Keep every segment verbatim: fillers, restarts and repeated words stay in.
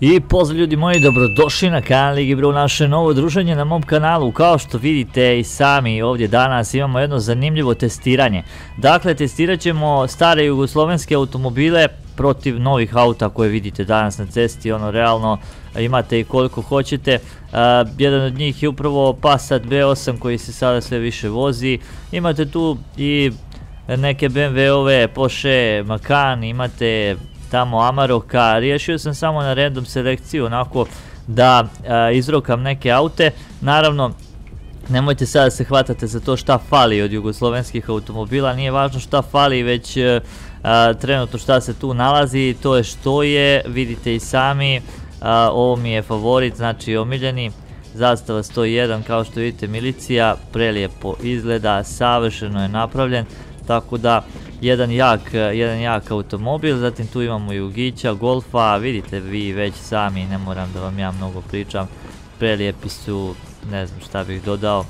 I pozdrav ljudi moji, dobrodošli na kanal Igi Bro, naše novo druženje na mom kanalu. Kao što vidite i sami ovdje danas imamo jedno zanimljivo testiranje. Dakle, testirat ćemo stare jugoslovenske automobile protiv novih auta koje vidite danas na cesti. Ono, realno imate i koliko hoćete. Jedan od njih je upravo Passat B osam koji se sada sve više vozi. Imate tu i neke B M W-ove, Porsche Macan, imate tamo Amaroka. Riješio sam samo na random selekciju onako da e, izrokam neke aute. Naravno, nemojte sada da se hvatate za to šta fali od jugoslovenskih automobila, nije važno šta fali, već e, trenutno šta se tu nalazi, to je što je, vidite i sami. E, ovo mi je favorit, znači omiljeni, Zastava sto jedan, kao što vidite, milicija, prelijepo izgleda, savršeno je napravljen, tako da jedan jak, jedan jak automobil. Zatim tu imamo Jugića, Golfa, vidite vi već sami, ne moram da vam ja mnogo pričam, prelijepi su, ne znam šta bih dodao.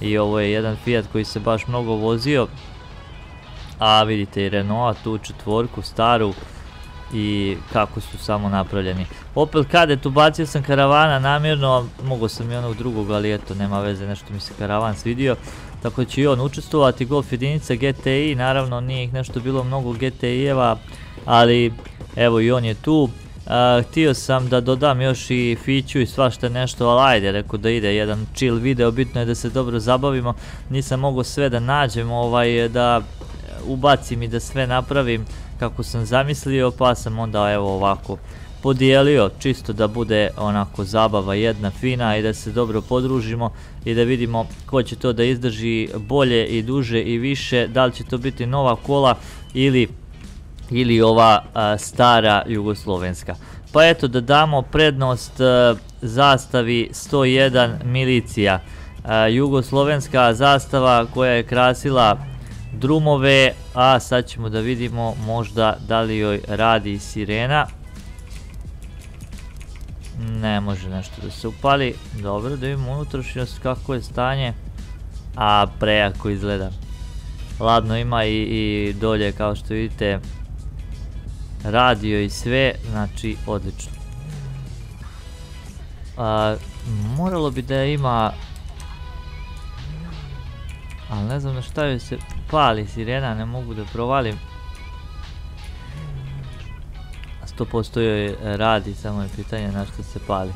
I ovo je jedan Fiat koji se baš mnogo vozio, a vidite i Renault, tu četvorku staru, i kako su samo napravljeni. Opel Kadet, ubacio sam karavana namjerno, mogo sam i onog drugog, ali eto, nema veze, nešto mi se karavan svidio, tako će i on učestvovati. Golf jedinica G T I, naravno nije ih nešto bilo mnogo G T I-eva, ali evo i on je tu. Uh, htio sam da dodam još i fiću i svašta nešto, ali ajde, rekao da ide jedan chill video, bitno je da se dobro zabavimo. Nisam mogao sve da nađem, ovaj, da ubacim i da sve napravim kako sam zamislio, pa sam onda evo ovako podijelio, čisto da bude onako zabava jedna fina i da se dobro podružimo i da vidimo ko će to da izdrži bolje i duže i više, da li će to biti nova kola ili, ili ova a, stara jugoslovenska. Pa eto, da damo prednost a, Zastavi sto jedan milicija, a, jugoslovenska zastava koja je krasila drumove, a sad ćemo da vidimo možda da li joj radi sirena. Ne može nešto da se upali, dobro, da vidimo unutrašnjost kako je stanje, a prejako izgleda. Ladno ima i, i dolje, kao što vidite, radio i sve, znači odlično. A, moralo bi da ima, ali ne znam na šta joj se pali sirena, ne mogu da provalim. sto posto joj radi, samo je pitanje na što se pali.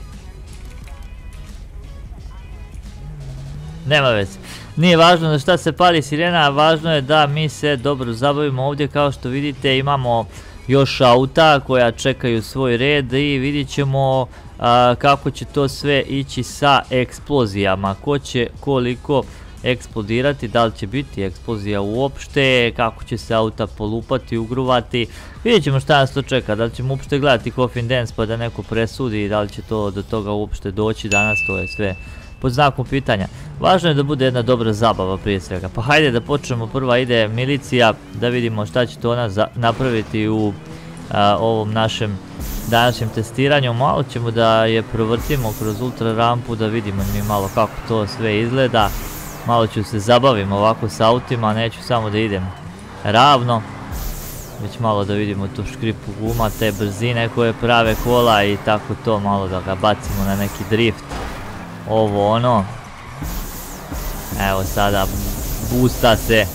Nema veze, nije važno na šta se pali sirena, važno je da mi se dobro zabavimo ovdje. Kao što vidite, imamo još auta koja čekaju svoj red i vidit ćemo a, kako će to sve ići sa eksplozijama, ko će koliko eksplodirati, da li će biti eksplozija uopšte, kako će se auta polupati, ugruvati. Vidjet ćemo šta nas to čeka, da li ćemo uopšte gledati Coffin Dance pa da neko presudi i da li će to do toga uopšte doći danas, to je sve pod znakom pitanja. Važno je da bude jedna dobra zabava prije svega. Pa hajde da počnemo, prva ide milicija, da vidimo šta će to ona napraviti u a, ovom našem današnjem testiranju. Malo ćemo da je provrtimo kroz ultra rampu, da vidimo mi malo kako to sve izgleda. Malo ću se zabavim ovako s autima, neću samo da idem ravno, već malo da vidimo tu škripu guma, te brzine koje prave kola i tako to, malo da ga bacimo na neki drift, ovo ono. Evo sada busta se,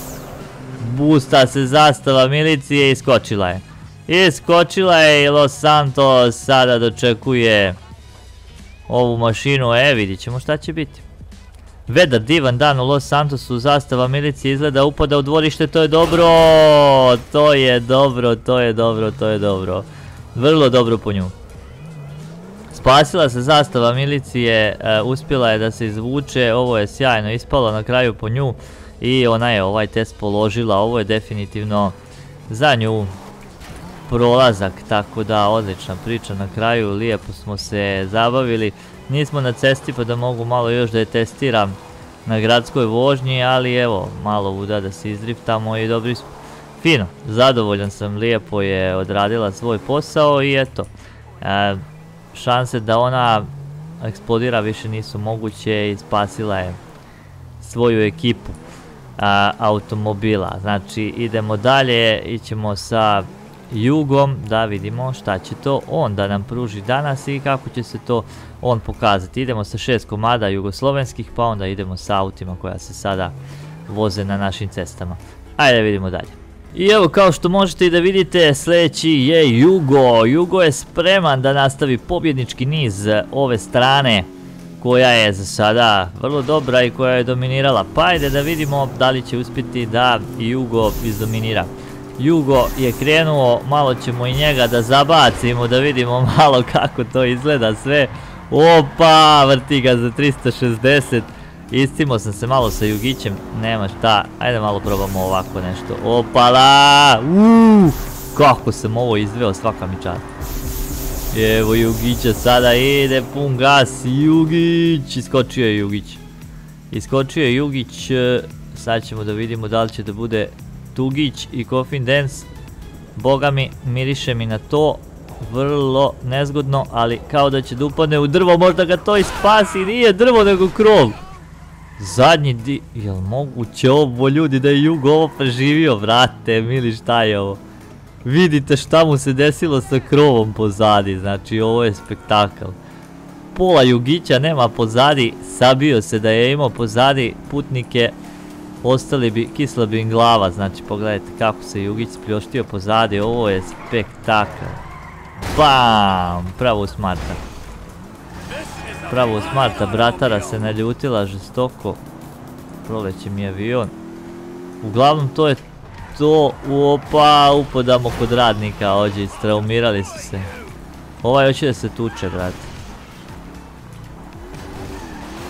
busta se Zastava milicije, iskočila je. Iskočila je i Los Santos sada dočekuje ovu mašinu, e vidit ćemo šta će biti. Vedar, divan dan u Los Santosu, Zastava milicije izgleda, upada u dvorište, to je dobro, to je dobro, to je dobro, to je dobro. Vrlo dobro po nju. Spasila se Zastava milicije, e, uspjela je da se izvuče, ovo je sjajno ispalo na kraju po nju i ona je ovaj test položila, ovo je definitivno za nju prolazak, tako da odlična priča na kraju, lijepo smo se zabavili. Nismo na cesti pa da mogu malo još da je testiram na gradskoj vožnji, ali evo, malo vuda da se izdriftamo i dobri smo. Fino, zadovoljan sam, lijepo je odradila svoj posao i eto, e, šanse da ona eksplodira više nisu moguće i spasila je svoju ekipu a, automobila. Znači idemo dalje, ićemo sa jugom da vidimo šta će to on da nam pruži danas i kako će se to on pokazati. Idemo sa šest komada jugoslovenskih, pa onda idemo sa autima koja se sada voze na našim cestama. Ajde da vidimo dalje. I evo, kao što možete i da vidite, sljedeći je Jugo. Jugo je spreman da nastavi pobjednički niz ove strane koja je za sada vrlo dobra i koja je dominirala. Pa ajde da vidimo da li će uspjeti da Jugo izdominira. Jugo je krenuo, malo ćemo i njega da zabacimo, da vidimo malo kako to izgleda sve. Opa, vrti ga za tristo šezdeset. Istimo sam se malo sa Jugićem, nema šta, ajde malo probamo ovako nešto. Opala, uuu, kako sam ovo izveo, svaka mi čast. Evo Jugića sada, ide pun gas, Jugić, iskočio je Jugić. Iskočio je Jugić, sad ćemo da vidimo da li će da bude Tugić i Coffin Dance. Boga mi, miriše mi na to, vrlo nezgodno, ali kao da će da upadne u drvo, možda ga to i spasi, nije drvo nego krov. Zadnji di... Jel moguće ovo ljudi da je Jugo ovo preživio, vrate mili, šta je ovo? Vidite šta mu se desilo sa krovom pozadi, znači ovo je spektakl. Pola Jugića nema pozadi, sabio se da je imao pozadi putnike, ostali bi, kisla bi im glava, znači pogledajte kako se Jugić spljoštio pozadi, ovo je spektakl. Bam, pravo smarta. Pravo smarta, bratara se naljutila žestoko. Proleće mi avion. Uglavnom to je to. Opa, upodamo kod radnika ođe, istraumirali su se. Ovaj hoće da se tuče, brate.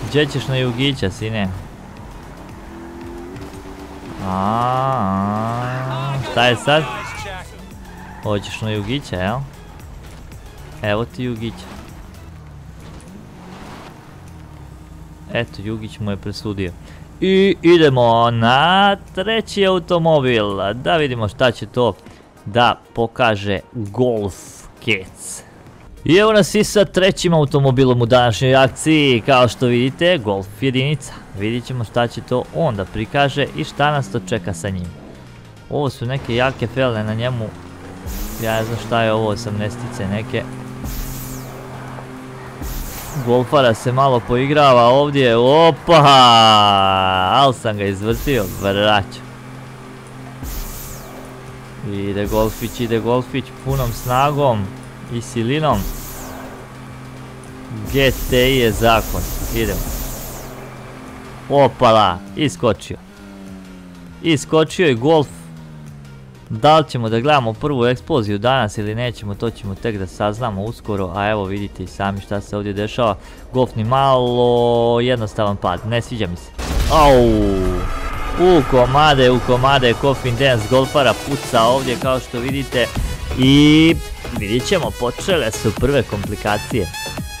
Gdje ćeš na Jugića, sine? Aaaa, šta je sad? Hoćeš na Jugića, jel? Evo ti Jugića. Eto, Jugić mu je presudio. I idemo na treći automobil. Da vidimo šta će to da pokaže Golf Kids. I evo nas i sa trećim automobilom u današnjoj akciji. Kao što vidite, Golf jedinica. Vidit ćemo šta će to onda prikaže i šta nas to čeka sa njim. Ovo su neke jake felne na njemu. Ja ne znam šta je ovo, osamnaestice neke. Golfara se malo poigrava ovdje, opa, ali sam ga izvrtio, vraću. Ide Golfić, ide Golfić punom snagom i silinom. G T I je zakon, idemo. Opala, iskočio. Iskočio je Golf. Da li ćemo da gledamo prvu eksploziju danas ili nećemo, to ćemo tek da saznamo uskoro, a evo vidite i sami šta se ovdje dešava. Golf ni malo jednostavan pad, ne sviđa mi se. Au, u komade, u komade, Coffin Dance Golfara puca ovdje kao što vidite i vidit ćemo, počele su prve komplikacije.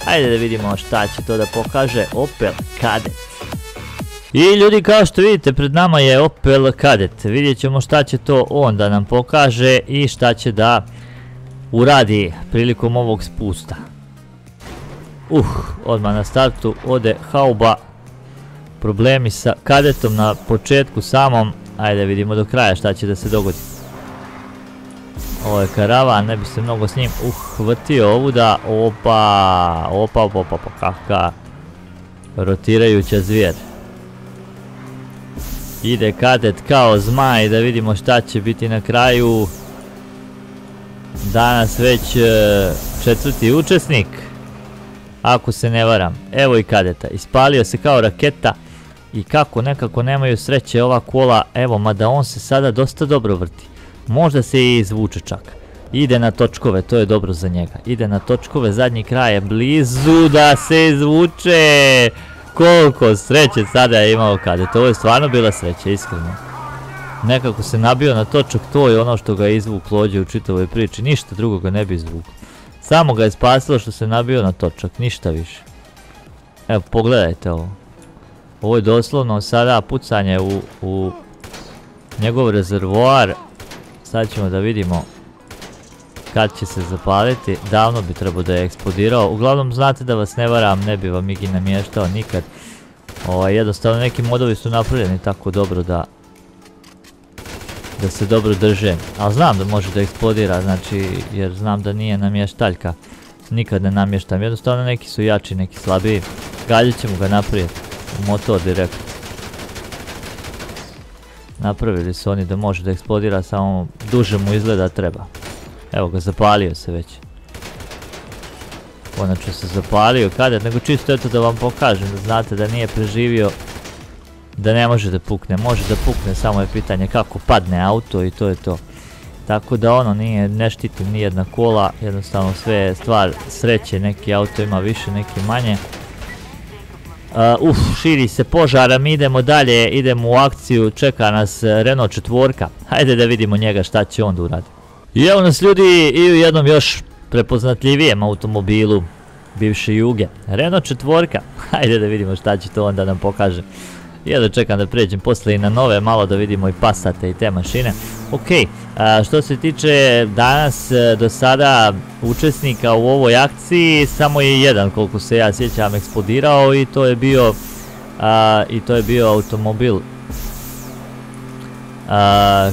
Ajde da vidimo šta će to da pokaže Opel Kadet. I ljudi, kao što vidite, pred nama je Opel Kadet, vidjet ćemo šta će to on da nam pokaže i šta će da uradi prilikom ovog spusta. Uh, odmah na startu ode hauba, problemi sa Kadetom na početku samom, ajde vidimo do kraja šta će da se dogodi. Ovo je karavan, ne bi se mnogo s njim uhvatio ovu da, opa, opa, opa, opa, opa, kakva rotirajuća zvijer. Ide Kadet kao zmaj, da vidimo šta će biti na kraju. Danas već četvrti učesnik, ako se ne varam. Evo i Kadeta, ispalio se kao raketa i kako nekako nemaju sreće ova kola. Evo, mada on se sada dosta dobro vrti, možda se i izvuče čak. Ide na točkove, to je dobro za njega, ide na točkove, zadnji kraj je blizu da se izvuče. Koliko sreće sada je imao Kadet, ovo je stvarno bila sreća, iskreno. Nekako se nabio na točak, to je ono što ga je izvuklo ovdje u čitavoj priči, ništa drugo ga ne bi izvuklo. Samo ga je spasilo što se nabio na točak, ništa više. Evo, pogledajte ovo. Ovo je doslovno sada pucanje u, u njegov rezervoar. Sad ćemo da vidimo kad će se zapaliti, davno bi trebao da je eksplodirao. Uglavnom, znate da vas ne varam, ne bi vam Igi namještao nikad. Ovo, jednostavno neki modovi su napravljeni tako dobro da da se dobro drže, ali znam da može da eksplodira, znači, jer znam da nije namještaljka, nikad ne namještam, jednostavno neki su jači, neki slabiji, galjit ćemo ga naprijed, u motor direkt. Napravili su oni da može da eksplodira, samo duže mu izgleda treba. Evo ga, zapalio se već. Konačno se zapalio Kadet, nego čisto eto da vam pokažem, da znate da nije preživio, da ne može da pukne, može da pukne, samo je pitanje kako padne auto i to je to. Tako da ono nije, ne štiti nijedna kola, jednostavno sve je stvar sreće, neki auto ima više, neki manje. Uh, uf, širi se požaram, idemo dalje, idemo u akciju, čeka nas Renault četvorka, hajde da vidimo njega šta će on da uradi. I evo nas ljudi i u jednom još prepoznatljivijem automobilu bivše Juge, Renault četvorka, hajde da vidimo šta će to onda nam pokaže. Jedno čekam da pređem posle i na nove, malo da vidimo i Passate i te mašine. Ok, a što se tiče danas do sada učesnika u ovoj akciji, samo je jedan koliko se ja sjećam eksplodirao i to je bio, a, i to je bio automobil. A,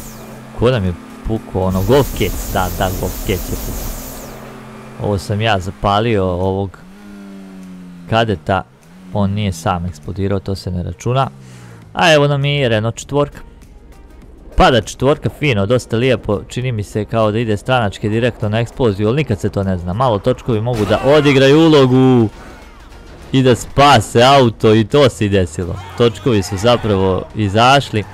ko nam je pukao, ono, Golf Kids, da, da, Golf Kids je pukao. Ovo sam ja zapalio ovog Kadeta. On nije sam eksplodirao, to se ne računa. A evo nam i Renault četvorka. Pada četvorka fino, dosta lijepo, čini mi se kao da ide stranački direktno na eksploziju, ali nikad se to ne zna. Malo točkovi mogu da odigraju ulogu i da spase auto, i to se i desilo. Točkovi su zapravo izašli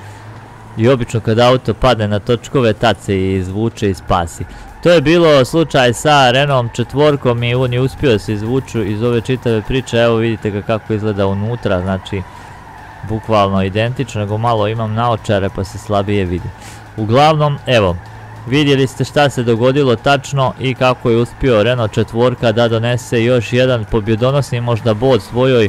i obično kad auto padne na točkove, tad se izvuče i spasi. To je bilo slučaj sa Renault četvorkom i on je uspio se izvući iz ove čitave priče, evo vidite ga kako izgleda unutra, znači bukvalno identično, nego malo imam naočare pa se slabije vidi. Uglavnom, evo, vidjeli ste šta se dogodilo tačno i kako je uspio Renault četvorka da donese još jedan pobjedonosni možda bod svojoj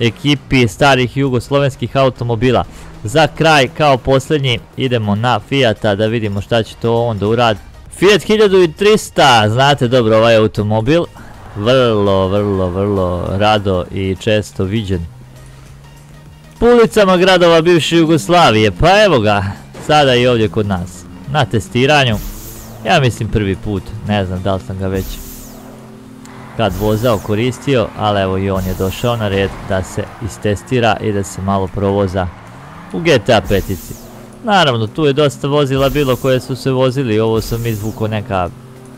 ekipi starih jugoslovenskih automobila. Za kraj, kao posljednji, idemo na Fiata da vidimo šta će to onda uraditi. Fiat hiljadu tristo, znate dobro ovaj automobil, vrlo, vrlo, vrlo rado i često viđen po ulicama gradova bivše Jugoslavije, pa evo ga, sada i ovdje kod nas, na testiranju, ja mislim prvi put, ne znam da li sam ga već kad vozao, koristio, ali evo i on je došao na red da se istestira i da se malo provoza u G T A petici. Naravno, tu je dosta vozila bilo koje su se vozili, ovo sam izvukao neka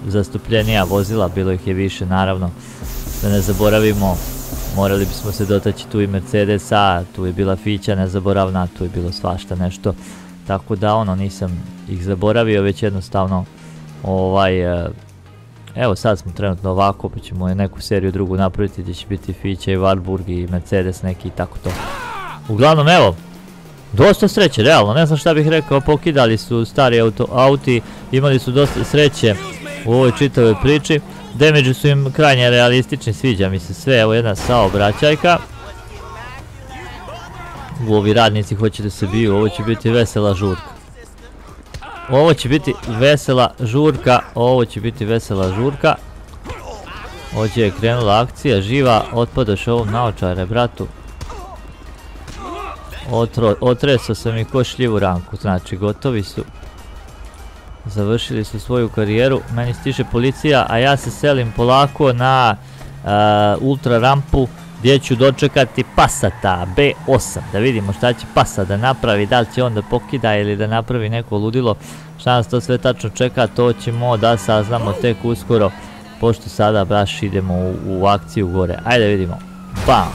zastupljenija vozila, bilo ih je više naravno, da ne zaboravimo, morali bismo se dotaći tu i Mercedesa, tu je bila Fića nezaboravna, tu je bilo svašta nešto, tako da ono nisam ih zaboravio, već jednostavno, ovaj, evo sad smo trenutno ovako, pa ćemo neku seriju drugu napraviti gdje će biti Fića i Warburg i Mercedes neki i tako to. Uglavnom evo, dosta sreće, realno, ne znam šta bih rekao, pokidali su stari auto, auti, imali su dosta sreće u ovoj čitavoj priči. Damage su im krajnje realistični, sviđa mi se sve, evo jedna saobraćajka. U, ovi radnici hoće da se biju, ovo će biti vesela žurka. Ovo će biti vesela žurka, ovo će biti vesela žurka. Ovdje je krenula akcija, živa, otpadoš ovom naočare, bratu. Otresao sam i ko šljivu ranku, znači gotovi su, završili su svoju karijeru, meni stiže policija, a ja se selim polako na uh, ultra rampu gdje ću dočekati Passata B osam, da vidimo šta će Passat da napravi, da li će on da pokida ili da napravi neko ludilo, šta nas to sve tačno čeka, to ćemo da saznamo tek uskoro, pošto sada baš idemo u, u akciju gore, ajde vidimo, bam!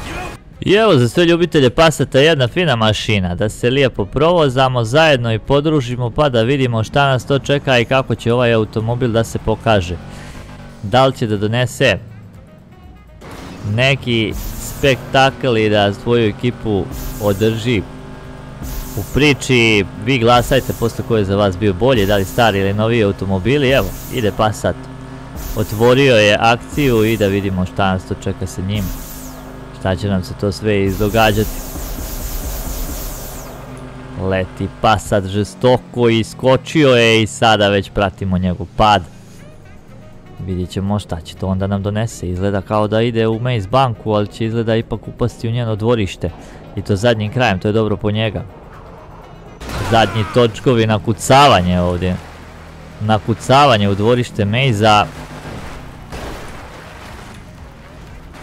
I evo za sve ljubitelje Passata jedna fina mašina, da se lijepo provozamo zajedno i podružimo pa da vidimo šta nas to čeka i kako će ovaj automobil da se pokaže. Da li će da donese neki spektakl i da svoju ekipu održi u priči, vi glasajte posle koji je za vas bio bolji, da li stari ili noviji automobili, evo ide Passat. Otvorio je akciju i da vidimo šta nas to čeka sa njim. Šta će nam se to sve izdogađati? Leti Passat žestoko i skočio je i sada već pratimo njegov pad. Vidjet ćemo šta će to onda nam donese. Izgleda kao da ide u Maze banku, ali će izgleda ipak upasti u njeno dvorište. I to zadnjim krajem, to je dobro po njega. zadnji točkovi, nakucavanje ovdje. Nakucavanje u dvorište Mejza.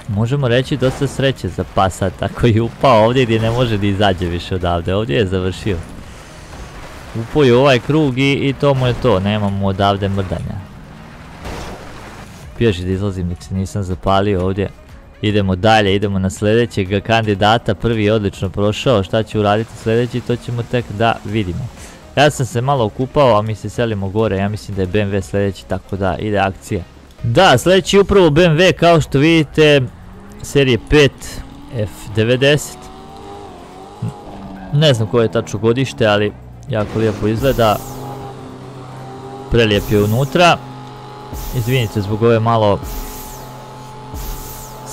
Možemo reći dosta sreće za Passat, ako je upao ovdje gdje ne može da izađe više odavde, ovdje je završio. Upao je ovaj krug i, i to mu je to, nemamo odavde mrdanja. Pješi da izlazim, jer se nisam zapalio ovdje. Idemo dalje, idemo na sljedećeg kandidata, prvi je odlično prošao, šta će uraditi sljedeći to ćemo tek da vidimo. Ja sam se malo okupao, a mi se selimo gore, ja mislim da je B M W sljedeći, tako da ide akcija. Da, sljedeći je upravo B M W, kao što vidite, serije pet F devedeset. Ne znam koje je tačno godište, ali jako lijepo izgleda. Prelijep je unutra. Izvinite zbog ove malo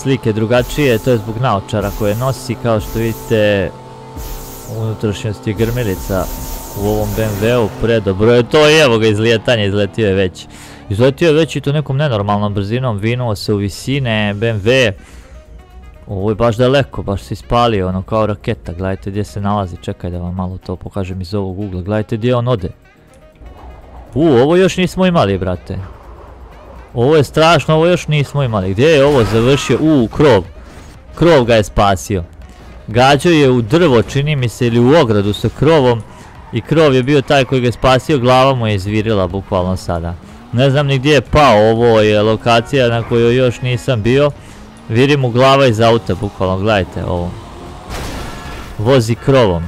slike drugačije, to je zbog naočara koje nosi, kao što vidite unutrašnjost je grmilica u ovom B M W-u, predobro je to i evo ga izlijetanje, izletio je već. Izletio je već i to nekom nenormalnom brzinom, vinuo se u visine B M W. Ovo je baš daleko, baš se ispalio, ono kao raketa, gledajte gdje se nalazi, čekaj da vam malo to pokažem iz ovog ugla, gledajte gdje on ode. U, ovo još nismo imali brate. Ovo je strašno, ovo još nismo imali. Gdje je ovo završio? U, krov. Krov ga je spasio. Gađao je u drvo, čini mi se, ili u ogradu sa krovom. I krov je bio taj koji ga je spasio, glava mu je izvirila bukvalno sada. Ne znam ni gdje je pao, ovo je lokacija na kojoj još nisam bio. Viri mu glava iz auta, bukvalno, gledajte ovo. Vozi krovom.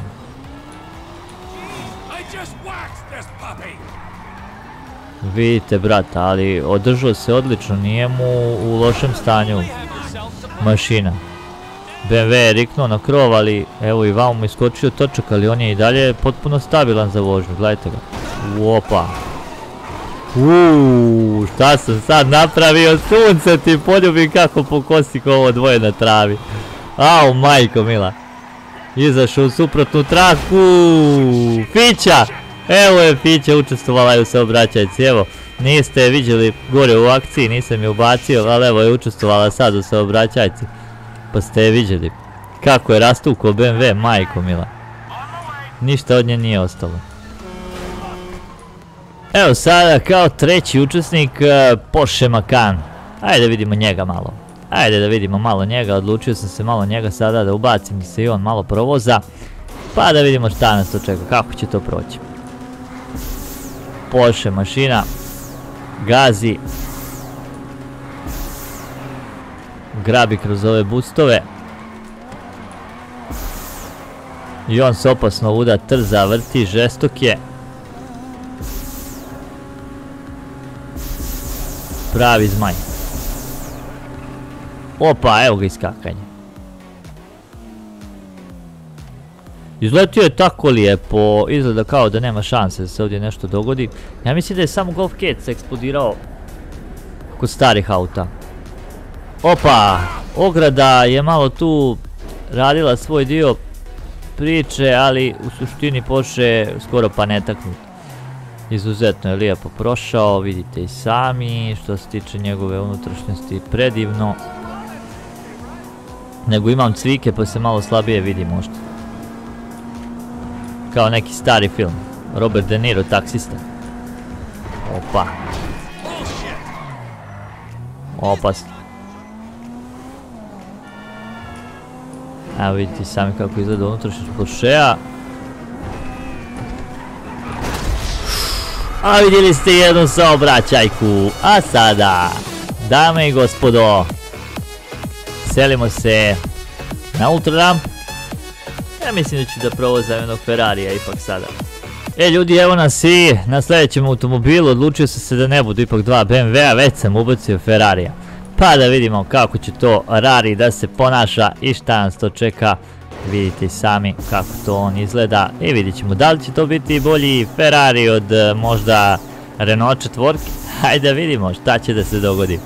Vidite brata, ali održao se odlično, nije mu u lošem stanju mašina. B M W je riknuo na krov, ali evo i vam mu iskočio točak, ali on je i dalje potpuno stabilan za vožnju, gledajte ga. Opa. Uuuu, šta sam sad napravio, sunce ti poljubim kako pokosik ovo dvoje na travi. Au majko mila. Izašao u suprotnu traku, Fića. Evo je Fića, učestvovala je u saobraćajci, evo, niste je vidjeli gore u akciji, nisam je ubacio, ali evo je učestvovala sad u saobraćajci. Pa ste je vidjeli, kako je rastukao B M W, majko mila. Ništa od nje nije ostalo. Evo sada kao treći učesnik Porsche Macan. Ajde da vidimo njega malo. Ajde da vidimo malo njega, odlučio sam se malo njega sada da ubacim se i on malo provoza. Pa da vidimo šta nas to čeka, kako će to proći. Porsche mašina, gazi, grabi kroz ove boostove i on se opasno uda, trza, vrti, žestok je, pravi zmaj. Opa, evo ga iskakanje. Izletio je tako lijepo, izgleda kao da nema šanse da se ovdje nešto dogodi. Ja mislim da je samo Golf Kadet eksplodirao kod starih auta. Opa, ograda je malo tu radila svoj dio priče, ali u suštini Porsche je skoro pa netaknut. Izuzetno je lijepo prošao, vidite i sami, što se tiče njegove unutrašnjosti predivno. Nego imam cvike pa se malo slabije vidi možda. Kao neki stari film, Robert De Niro, taksista. Opa. Opasno. Evo vidite sami kako izgleda unutrašnjost Porschea. A vidjeli ste jednu saobraćajku. A sada, dame i gospodo, selimo se na ultraramp. Ja mislim da ću da provozam jednog Ferrarija ipak sada. E ljudi, evo nas i na sljedećem automobilu, odlučio sam se da ne budu ipak dva B M W-a, već sam ubacio Ferrarija. Pa da vidimo kako će to Rari da se ponaša i šta nas to čeka. Vidite i sami kako to on izgleda i vidit ćemo da li će to biti bolji Ferrari od možda Renault četvorke. Hajde da vidimo šta će da se dogodi.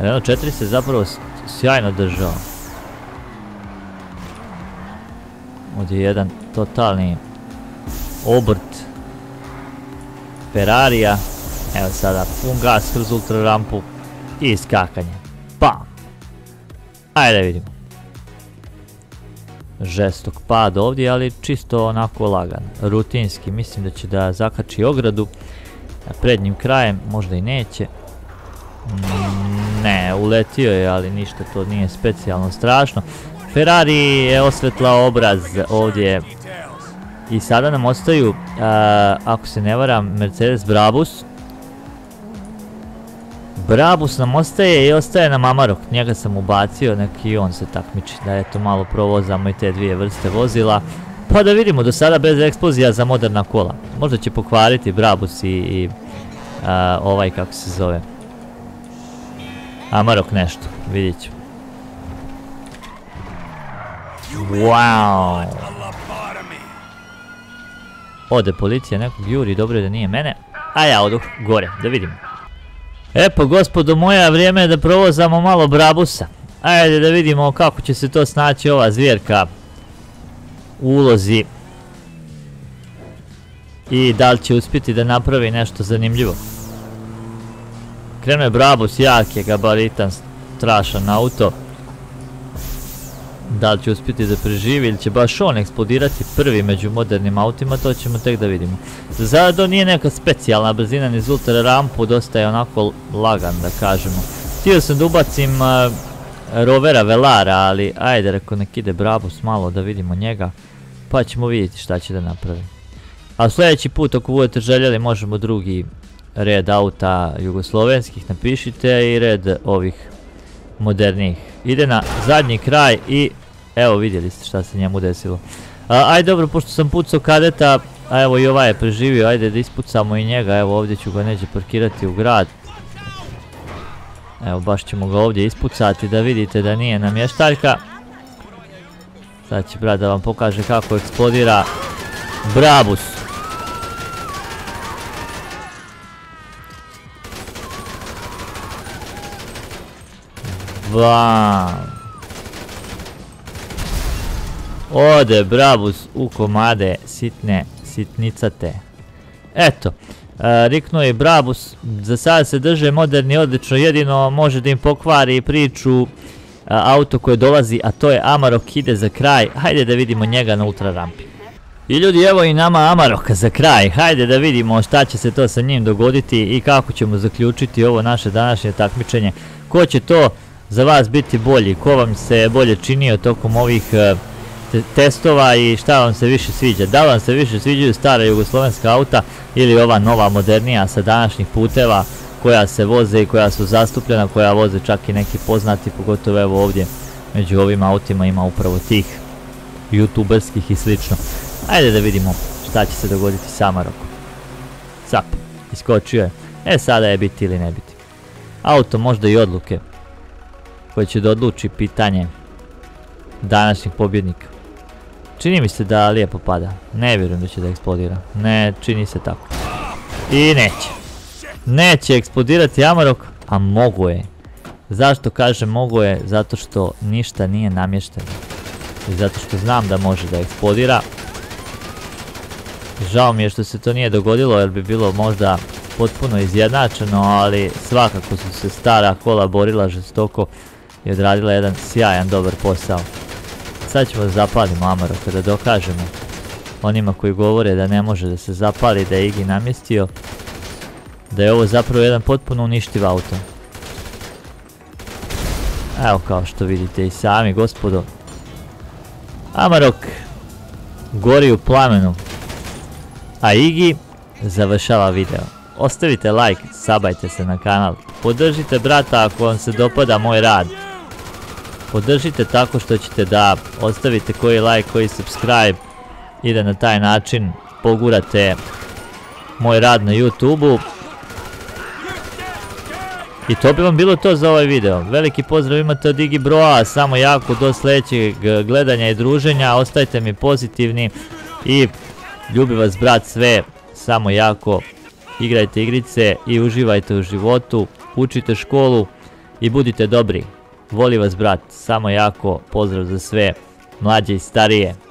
Renault četiri se zapravo sjajno držao. Ovdje je jedan totalni obrt Ferrarija. Evo sada pun gas kroz ultra rampu i iskakanje. Bam! Ajde da vidimo. žestok pad ovdje, ali čisto onako lagan, rutinski. Mislim da će da zakači ogradu prednjim krajem, možda i neće. Ne, uletio je, ali ništa, to nije specijalno strašno. Ferrari je osvetlao obraz ovdje i sada nam ostaju, ako se ne varam, Mercedes-Brabus. Brabus nam ostaje i ostaje nam Amarok, njega sam ubacio, neki on se takmiči, da eto malo provozamo i te dvije vrste vozila. Pa da vidimo, do sada bez eksplozija za moderna kola. Možda će pokvariti Brabus i, i a, ovaj kako se zove Amarok nešto, vidjet ću. Wow! Ode policija, nekog juri, dobro je da nije mene. A ja odu gore, da vidimo. E pa gospodo moja, vrijeme je da provozamo malo Brabusa. Ajde da vidimo kako će se to snaći ova zvjerka u ulozi. I da li će uspjeti da napravi nešto zanimljivo. Krenuo je Brabus, jak je gabaritan, strašan auto. Da li će uspjeti da preživi ili će baš on eksplodirati prvi među modernim autima, to ćemo tek da vidimo. Zato nije neka specijalna brzina niz ultra rampu, dosta je onako lagan da kažemo. Htio sam da ubacim uh, Rovera Velara, ali ajde reko nek ide Brabus malo da vidimo njega, pa ćemo vidjeti šta će da napravi. A sljedeći put ako budete željeli možemo drugi red auta jugoslovenskih, napišite i red ovih modernijih. Ide na zadnji kraj i evo vidjeli ste šta se njemu desilo. Ajde dobro, pošto sam pucao kadeta, a evo i ovaj je preživio, ajde da ispucamo i njega, evo ovdje ću ga neđe parkirati u grad. Evo baš ćemo ga ovdje ispucati da vidite da nije namještaljka. Sad će brat da vam pokaže kako eksplodira Brabus. Bam! Ode Brabus u komade sitne, sitnicate. Eto, riknuo je Brabus, za sada se drže moderni odlično, jedino može da im pokvari priču auto koje dolazi, a to je Amarok, ide za kraj, hajde da vidimo njega na ultra rampi. I ljudi, evo i nama Amaroka za kraj, hajde da vidimo šta će se to sa njim dogoditi i kako ćemo zaključiti ovo naše današnje takmičenje. Ko će to za vas biti bolji, ko vam se bolje činio tokom ovih te testova i šta vam se više sviđa, da vam se više sviđaju stara jugoslovenska auta ili ova nova modernija sa današnjih puteva koja se voze i koja su zastupljena, koja voze čak i neki poznati, pogotovo evo ovdje među ovim autima ima upravo tih youtuberskih i slično. Ajde da vidimo šta će se dogoditi s Amarokom. Cap, iskočio je, e sada je biti ili ne biti. Auto možda i odluke koje će da odluči pitanje današnjih pobjednika. Čini mi se da lijepo pada, ne vjerujem da će da eksplodira, ne čini se tako. I neće, neće eksplodirati Amarok, a mogo je. Zašto kažem mogo je? Zato što ništa nije namješteno i zato što znam da može da eksplodira. Žao mi je što se to nije dogodilo jer bi bilo možda potpuno izjednačeno, ali svakako su se stara kola borila žestoko i odradila jedan sjajan dobar posao. Sad ćemo da zapalimo Amaroka, da dokažemo onima koji govore da ne može da se zapali, da je Igi namjestio, da je ovo zapravo jedan potpuno uništiv auto. Evo kao što vidite i sami gospodo, Amarok gori u plamenu, a Igi završava video. Ostavite like, sabajte se na kanal, podržite brata ako vam se dopada moj rad. Podržite tako što ćete da ostavite koji like, koji subscribe i da na taj način pogurate moj rad na YouTube-u. I to bi vam bilo to za ovaj video. Veliki pozdrav imate od Igi Broa, samo jako do sljedećeg gledanja i druženja. Ostajte mi pozitivni i ljubi vas brat sve, samo jako. Igrajte igrice i uživajte u životu, učite školu i budite dobri. Voli vas brat, samo jako, pozdrav za sve, mlađe i starije.